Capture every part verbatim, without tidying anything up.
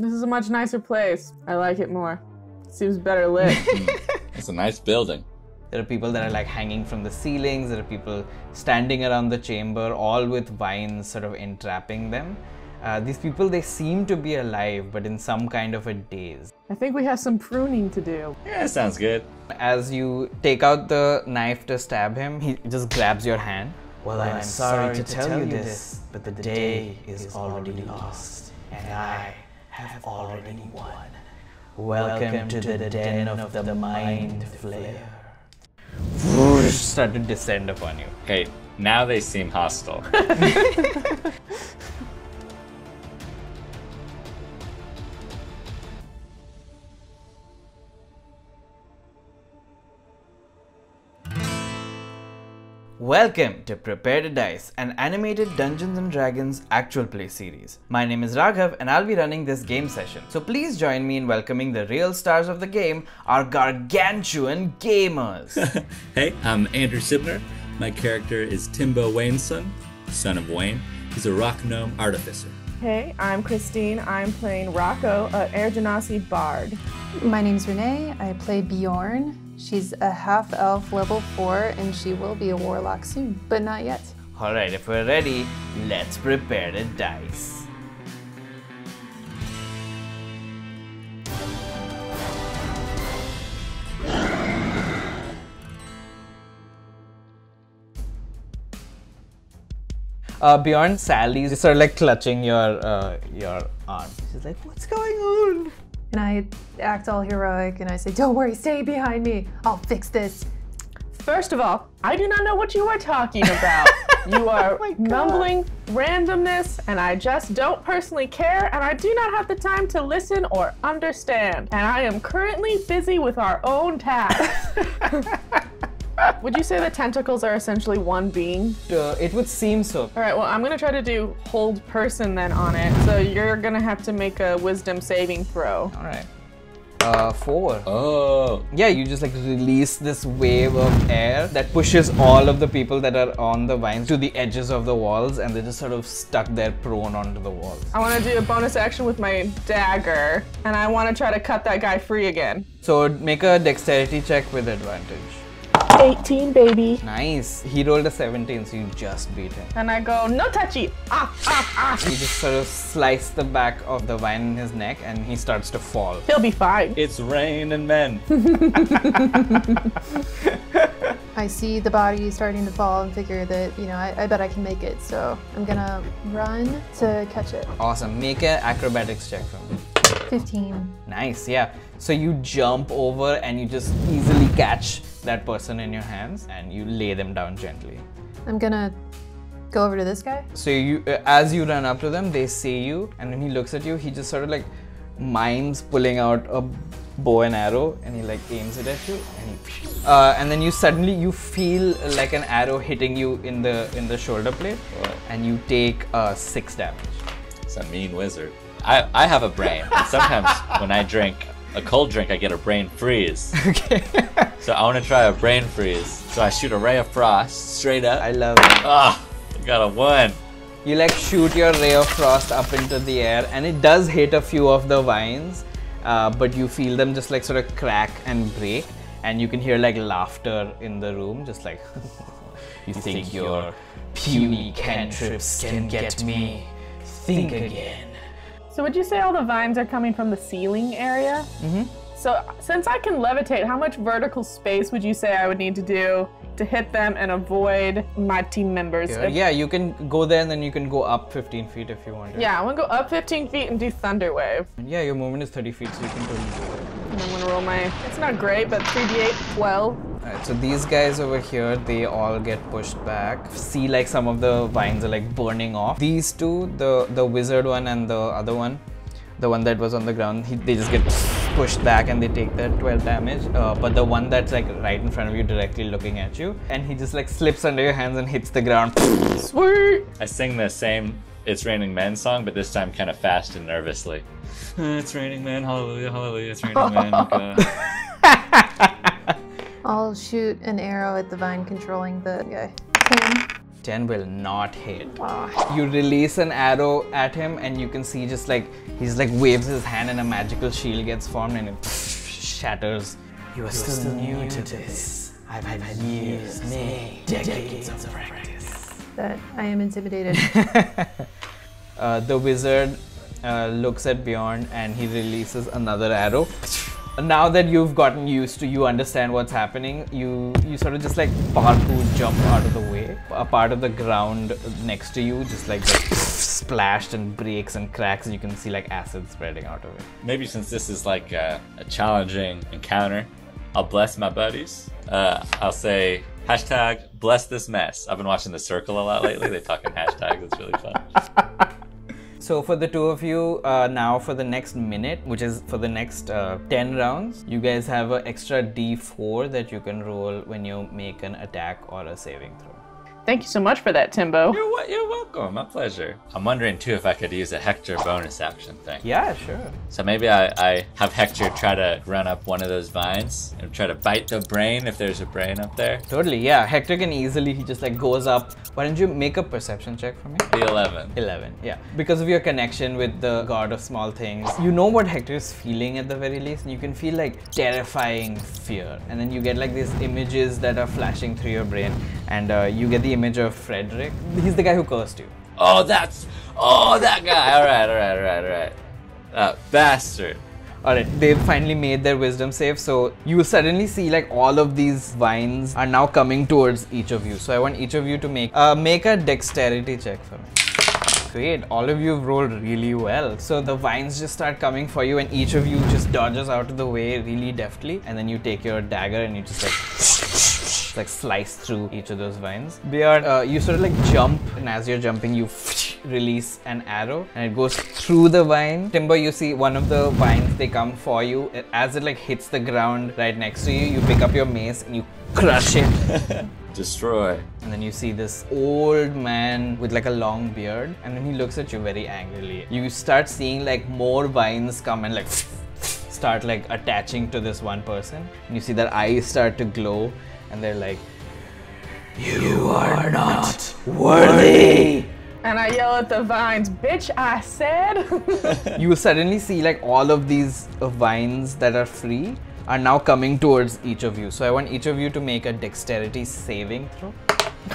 This is a much nicer place. I like it more. It seems better lit. It's a nice building. There are people that are like hanging from the ceilings. There are people standing around the chamber, all with vines sort of entrapping them. Uh, these people, they seem to be alive, but in some kind of a daze. I think we have some pruning to do. Yeah, sounds good. As you take out the knife to stab him, he just grabs your hand. Well, I'm, I'm sorry, sorry to, to tell, tell you this, this but the, the day, day is, is already, already lost, and I have already won. Welcome, Welcome to, to the den of the Mind Flayer. Start to descend upon you. Okay, now they seem hostile. Welcome to Prepare to Dice, an animated Dungeons and Dragons actual play series. My name is Raghav and I'll be running this game session, so please join me in welcoming the real stars of the game, our gargantuan gamers. Hey, I'm Andrew Sibner. My character is Timbo Wayneson, son of Wayne. He's a rock gnome artificer. Hey, I'm Christine. I'm playing Rocco, an Air Genasi bard. My name's Renee. I play Bjorn. She's a half-elf level four, and she will be a warlock soon, but not yet. All right, if we're ready, let's prepare the dice. Uh, beyond Sally's just sort of like clutching your, uh, your arm. She's like, what's going on? And I act all heroic and I say, don't worry, stay behind me. I'll fix this. First of all, I do not know what you are talking about. You are oh mumbling randomness and I just don't personally care and I do not have the time to listen or understand. And I am currently busy with our own tasks. Would you say the tentacles are essentially one being? Uh, it would seem so. All right, well, I'm gonna try to do hold person then on it. So you're gonna have to make a wisdom saving throw. All right, uh, four. Oh. Yeah, you just like release this wave of air that pushes all of the people that are on the vines to the edges of the walls and they just sort of stuck there prone onto the walls. I wanna do a bonus action with my dagger and I wanna try to cut that guy free again. So make a dexterity check with advantage. eighteen, baby. Nice. He rolled a seventeen, so you just beat him. And I go, no touchy. Ah, ah, ah. You just sort of slice the back of the vine in his neck, and he starts to fall. He'll be fine. It's rain and men. I see the body starting to fall and figure that, you know, I, I bet I can make it. So I'm going to run to catch it. Awesome. Make an acrobatics check from me. fifteen. Nice, yeah. So you jump over and you just easily catch that person in your hands and you lay them down gently. I'm gonna go over to this guy. So you, uh, as you run up to them, they see you and when he looks at you, he just sort of like mimes pulling out a bow and arrow and he like aims it at you and he, uh, and then you suddenly, you feel like an arrow hitting you in the, in the shoulder blade and you take uh, six damage. It's a mean wizard. I, I have a brain. And sometimes when I drink a cold drink, I get a brain freeze. Okay. So I want to try a brain freeze. So I shoot a ray of frost straight up. I love it. Ah, oh, got a one. You like shoot your ray of frost up into the air, and it does hit a few of the vines, uh, but you feel them just like sort of crack and break, and you can hear like laughter in the room, just like. you, you think, think your puny cantrips can get me? Think again. So would you say all the vines are coming from the ceiling area? Mm-hmm. So since I can levitate, how much vertical space would you say I would need to do to hit them and avoid my team members? Yeah, yeah, you can go there and then you can go up fifteen feet if you want to. Yeah, I want to go up fifteen feet and do Thunder Wave. Yeah, your movement is thirty feet, so you can totally do it. And I'm going to roll my, it's not great, but three d eight, twelve. Alright, so these guys over here, they all get pushed back. See like some of the vines are like burning off. These two, the, the wizard one and the other one, the one that was on the ground, he, they just get pushed back and they take that twelve damage. Uh, but the one that's like right in front of you, directly looking at you, and he just like slips under your hands and hits the ground. Sweet! I sing the same It's Raining Men song, but this time kind of fast and nervously. It's raining men, hallelujah, hallelujah, it's raining men. God. I'll shoot an arrow at the vine controlling the guy. ten. ten will not hit. Ah. You release an arrow at him and you can see just like, he's like waves his hand and a magical shield gets formed and it shatters. You are still, still new, new to this. this. I've had, I've had years, nay, decades, decades of practice. That I am intimidated. uh, the wizard uh, looks at Bjorn and he releases another arrow. Now that you've gotten used to, you understand what's happening, you, you sort of just like parkour jump out of the way. A part of the ground next to you just like splashed and breaks and cracks and you can see like acid spreading out of it. Maybe since this is like a, a challenging encounter, I'll bless my buddies. Uh, I'll say, hashtag bless this mess. I've been watching The Circle a lot lately. They talk in hashtags, it's really fun. So for the two of you, uh, now for the next minute, which is for the next uh, ten rounds, you guys have an extra D four that you can roll when you make an attack or a saving throw. Thank you so much for that, Timbo. You're, you're welcome, my pleasure. I'm wondering too if I could use a Hector bonus action thing. Yeah, sure. So maybe I, I have Hector try to run up one of those vines and try to bite the brain if there's a brain up there. Totally, yeah. Hector can easily, he just like goes up. Why don't you make a perception check for me? The eleven. eleven, yeah. Because of your connection with the god of small things, you know what Hector is feeling at the very least, and you can feel like terrifying fear. And then you get like these images that are flashing through your brain, and uh, you get the image of Frederick. He's the guy who cursed you. Oh, that's, oh, that guy. all right, all right, all right, all right. Uh, bastard. All right, they've finally made their wisdom save. So you suddenly see like all of these vines are now coming towards each of you. So I want each of you to make, uh, make a dexterity check for me. Great, all of you have rolled really well. So the vines just start coming for you and each of you just dodges out of the way really deftly. And then you take your dagger and you just like, like slice through each of those vines. Bjorn, uh, you sort of like jump, and as you're jumping, you release an arrow, and it goes through the vine. Timbo, you see one of the vines, they come for you. As it like hits the ground right next to you, you pick up your mace and you crush it. Destroy. And then you see this old man with like a long beard, and then he looks at you very angrily. You start seeing like more vines come and like start like attaching to this one person. And you see their eyes start to glow. And they're like, you are not worthy. And I yell at the vines, bitch, I said. You will suddenly see like all of these vines that are free are now coming towards each of you. So I want each of you to make a dexterity saving throw.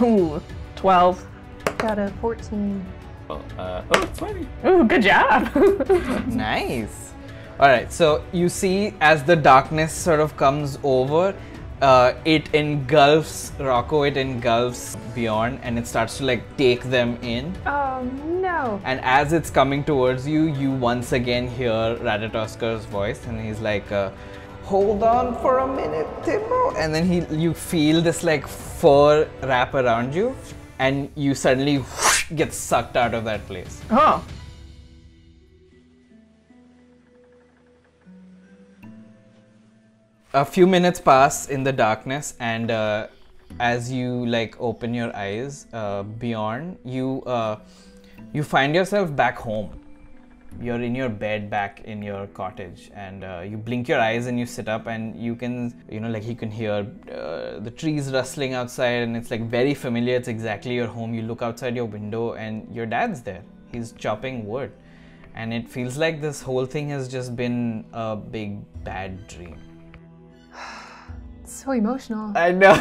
Ooh, twelve. Got a fourteen. Oh, uh, oh, twenty. Ooh, good job. Nice. All right, so you see as the darkness sort of comes over, Uh, it engulfs Rocco, it engulfs Bjorn, and it starts to like take them in. Oh no. And as it's coming towards you, you once again hear Ratatoskers' voice, and he's like, uh, hold on for a minute, Timbo. And then he, you feel this like fur wrap around you, and you suddenly whoosh, get sucked out of that place. Huh. A few minutes pass in the darkness, and uh, as you like open your eyes, uh, Bjorn, you uh, you find yourself back home. You're in your bed back in your cottage, and uh, you blink your eyes and you sit up, and you can, you know, like you can hear uh, the trees rustling outside, and it's like very familiar. It's exactly your home. You look outside your window, and your dad's there. He's chopping wood, and it feels like this whole thing has just been a big bad dream. So emotional. I know.